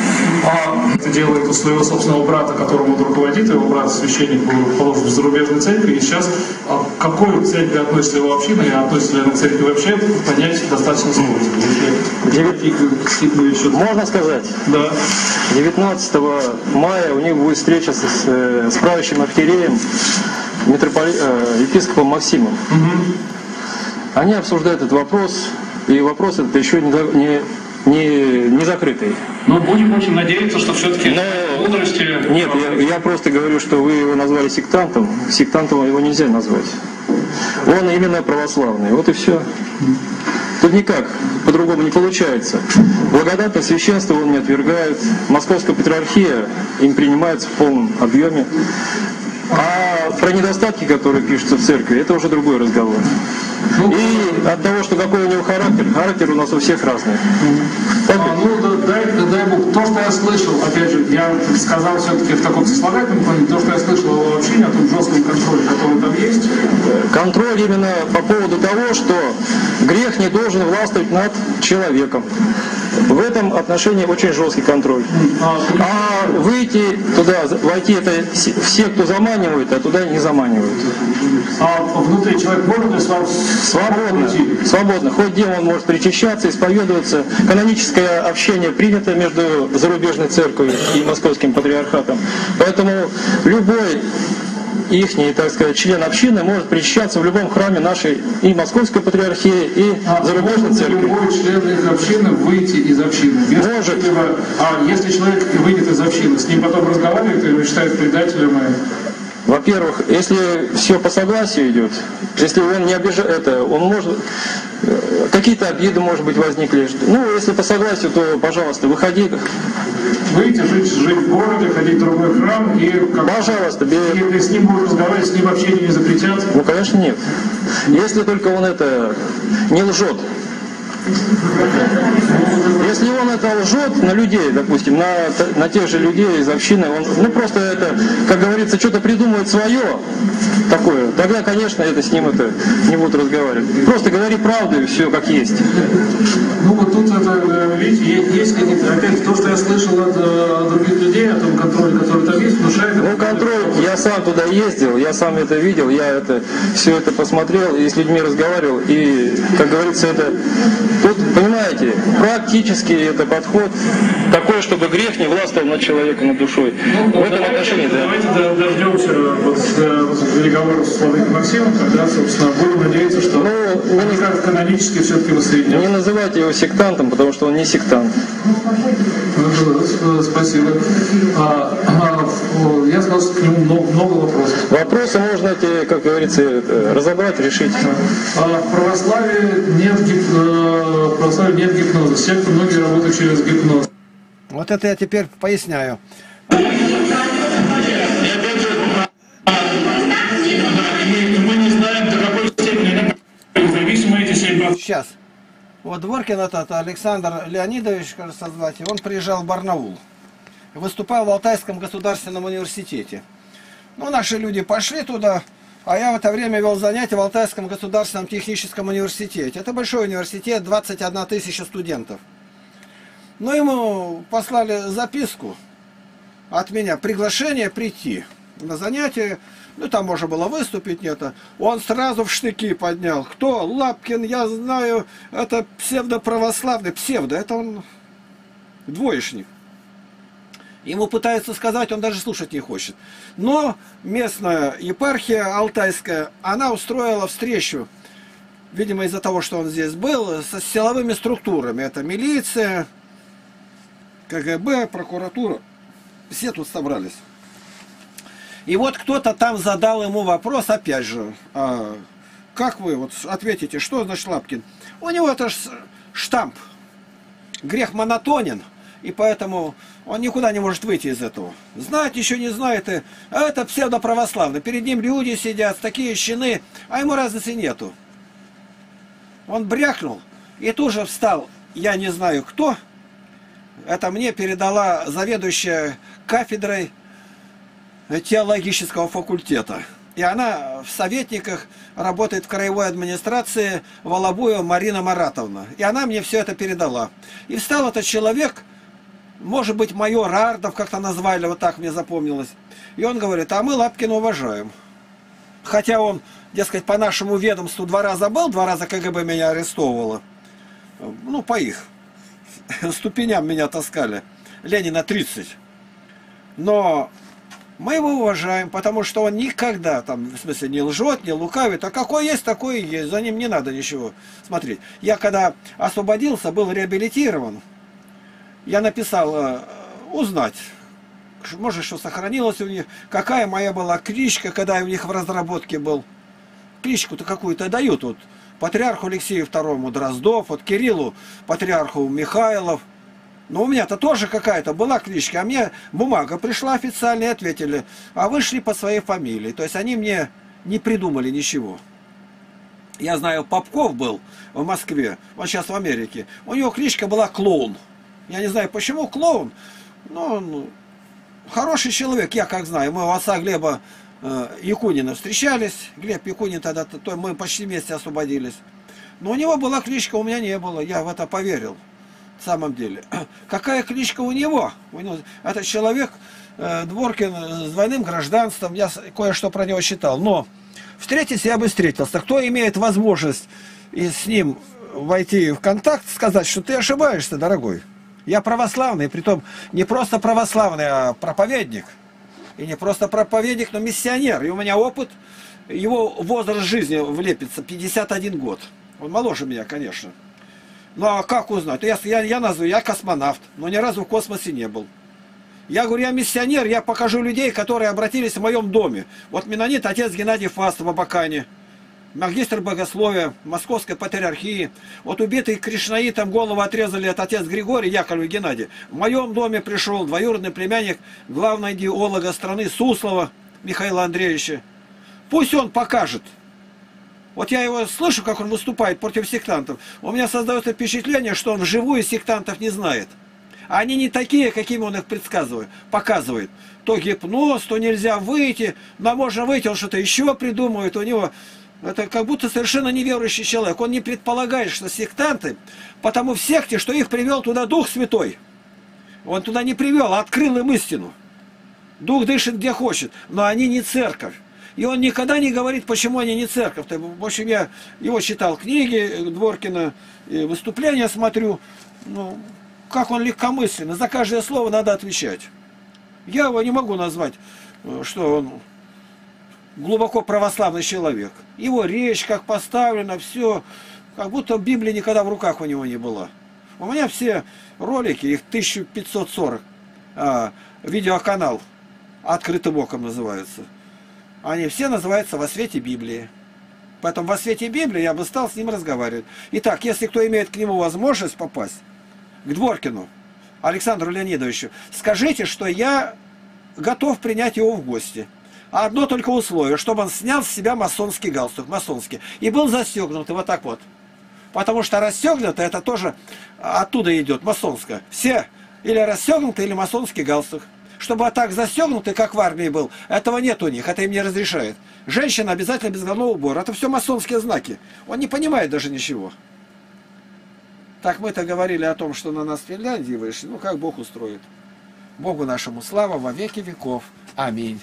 А это делает у своего собственного брата, которому он руководит, его брат священник был положен в зарубежной церкви, и сейчас к какой церкви относится его община и относится ли она к церкви вообще, понять достаточно сложно. Можно сказать? Да. 19 мая у них будет встреча с правящим архиереем, епископом Максимом. Угу. Они обсуждают этот вопрос, и вопрос этот еще не закрытый. Но будем очень надеяться, что все-таки мудрости... Нет, я просто говорю, что вы его назвали сектантом. Сектантом его нельзя назвать. Он именно православный. Вот и все. Тут никак по-другому не получается. Благодатное священство он не отвергает. Московская патриархия им принимается в полном объеме. А про недостатки, которые пишутся в церкви, это уже другой разговор. И от того, что какой у него характер, характер у нас у всех разный. Дай Бог, то, что я слышал, опять же, я сказал все-таки в таком сослагательном плане, то, что я слышал о его общении, о том жестком контроле, который там есть. Контроль именно по поводу того, что грех не должен властвовать над человеком. В этом отношении очень жесткий контроль. А выйти туда, войти это все, кто заманивает, а туда не заманивают. А внутри человек может ли свободно? Свободно. Хоть демон может причащаться, исповедоваться. Каноническое общение принято между зарубежной церковью и московским патриархатом. Поэтому любой ихний, так сказать, член общины может причащаться в любом храме нашей и московской патриархии, и зарубежной церкви. Любой член их общины выйти из общины? Может. А если человек выйдет из общины, с ним потом разговаривают или считают предателем? Во-первых, если все по согласию идет, если он не обижает, он может... Какие-то обиды, может быть, возникли. Ну, если по согласию, то, пожалуйста, выходи. Выйти, жить в городе, ходить в другой храм и... Пожалуйста, если с ним будут разговаривать, с ним вообще не запретят? Ну, конечно, нет. Если только он не лжет. Если он лжет на людей, допустим, на тех же людей из общины, он просто как говорится, что-то придумывает свое такое, тогда, конечно, с ним не будут разговаривать. Просто говори правду и все как есть. Ну вот тут видите, есть какие-то, опять то, что я слышал от других людей, о том контроле, который там есть, внушает... Ну контроль, я сам туда ездил, я сам это видел, я все это посмотрел и с людьми разговаривал, и, как говорится, Тут, понимаете, практически это подход такой, чтобы грех не властвовал над человеком, над душой. Ну, в этом отношении, Давайте дождемся переговоров с владыкой Максимом, когда, собственно, будем надеяться, что он как канонически все-таки воссоединен. Не называйте его сектантом, потому что он не сектант. Спасибо. Я сказал, что к нему много вопросов. Вопросы можно, как говорится, разобрать, решить. В православии нет гипноза. Все, кто многие работают через гипноз. Вот это я теперь поясняю. Мы не знаем, до какой степени зависимы эти 7%. Сейчас. Вот Дворкин Александр Леонидович, кажется, звать, он приезжал в Барнаул. Выступал в Алтайском государственном университете. Ну, наши люди пошли туда, а я в это время вел занятия в Алтайском государственном техническом университете. Это большой университет, 21 тысяча студентов. Ну, ему послали записку от меня, приглашение прийти на занятия. Ну, там можно было выступить, Он сразу в штыки поднял. Кто? Лапкин, я знаю, это псевдоправославный. Это он двоечник. Ему пытаются сказать, он даже слушать не хочет. Но местная епархия алтайская, она устроила встречу, видимо, из-за того, что он здесь был, с силовыми структурами. Это милиция, КГБ, прокуратура. Все тут собрались. И вот кто-то там задал ему вопрос, опять же, как вы ответите, что значит Лапкин? У него это штамп, грех монотонен, и поэтому он никуда не может выйти из этого. Знать еще не знает, это псевдоправославно, перед ним люди сидят, такие щины, а ему разницы нету. Он брякнул, и тут же встал, я не знаю кто, это мне передала заведующая кафедрой теологического факультета. и она в советниках работает в краевой администрации Волобуева Марина Маратовна. И она мне все это передала. И встал этот человек, может быть, майор Ардов, как-то назвали, вот так мне запомнилось. И он говорит: а мы Лапкина уважаем. Хотя он, дескать, по нашему ведомству 2 раза был, 2 раза КГБ меня арестовывало. Ну, по их ступеням меня таскали. Ленина 30. Но мы его уважаем, потому что он никогда, там, в смысле, не лжет, не лукавит. А какой есть, такой и есть. За ним не надо ничего смотреть. Я когда освободился, был реабилитирован. Я написал узнать, может, что сохранилось у них, какая моя была кличка, когда я у них в разработке был. Кличку-то какую-то дают. Вот патриарху Алексею II Дроздов, вот Кириллу патриарху Михайлов. Но у меня-то тоже какая-то была кличка, а мне бумага пришла официальная, ответили, а вы шли по своей фамилии. То есть они мне не придумали ничего. Я знаю, Попков был в Москве, он сейчас в Америке. У него кличка была Клоун. Я не знаю, почему Клоун, но он хороший человек, я как знаю. Мы у отца Глеба Якунина встречались. Глеб Якунин тогда, мы почти вместе освободились. Но у него была кличка, у меня не было, я в это поверил. В самом деле, какая кличка у него? Этот человек Дворкин с двойным гражданством, я кое-что про него читал, но встретиться я бы встретился. Кто имеет возможность и с ним войти в контакт, сказать, что ты ошибаешься, дорогой. Я православный, притом не просто православный, а проповедник. И не просто проповедник, но миссионер. И у меня опыт, его возраст жизни влепится, 51 год. Он моложе меня, конечно. Ну а как узнать? Я назову, я космонавт, но ни разу в космосе не был. Я говорю, я миссионер, я покажу людей, которые обратились в моем доме. Вот менонит отец Геннадий Фаст в Абакане, магистр богословия Московской патриархии. Вот убитый кришнаитом голову отрезали от отец Григорий Яковлев Геннадий. В моем доме пришел двоюродный племянник главного идеолога страны Суслова Михаила Андреевича. Пусть он покажет. Вот я его слышу, как он выступает против сектантов. У меня создается впечатление, что он вживую сектантов не знает. А они не такие, какими он их предсказывает, показывает. То гипноз, то нельзя выйти, но можно выйти, он что-то еще придумывает. У него это как будто совершенно неверующий человек. Он не предполагает, что сектанты, потому в секте, что их привел туда Дух Святой. Он туда не привел, а открыл им истину. Дух дышит где хочет, но они не церковь. И он никогда не говорит, почему они не церковь. В общем, я его читал книги Дворкина, выступления смотрю. Ну, как он легкомысленно. За каждое слово надо отвечать. Я его не могу назвать, что он глубоко православный человек. Его речь как поставлена, все. Как будто Библия никогда в руках у него не была. У меня все ролики, их 1540, видеоканал «Открытым оком» называется. Они все называются «Во свете Библии». Поэтому «Во свете Библии» я бы стал с ним разговаривать. Итак, если кто имеет к нему возможность попасть, к Дворкину, Александру Леонидовичу, скажите, что я готов принять его в гости. Одно только условие, чтобы он снял с себя масонский галстук, масонский, и был застегнут, и вот так вот. Потому что расстегнутый, это тоже оттуда идет, масонское. Все или расстегнутый, или масонский галстук. Чтобы а так застегнутый, как в армии был, этого нет у них, это им не разрешает. Женщина обязательно без головного убора. Это все масонские знаки. Он не понимает даже ничего. Так мы-то говорили о том, что на нас в Финляндии вышли. Ну, как Бог устроит. Богу нашему слава во веки веков. Аминь.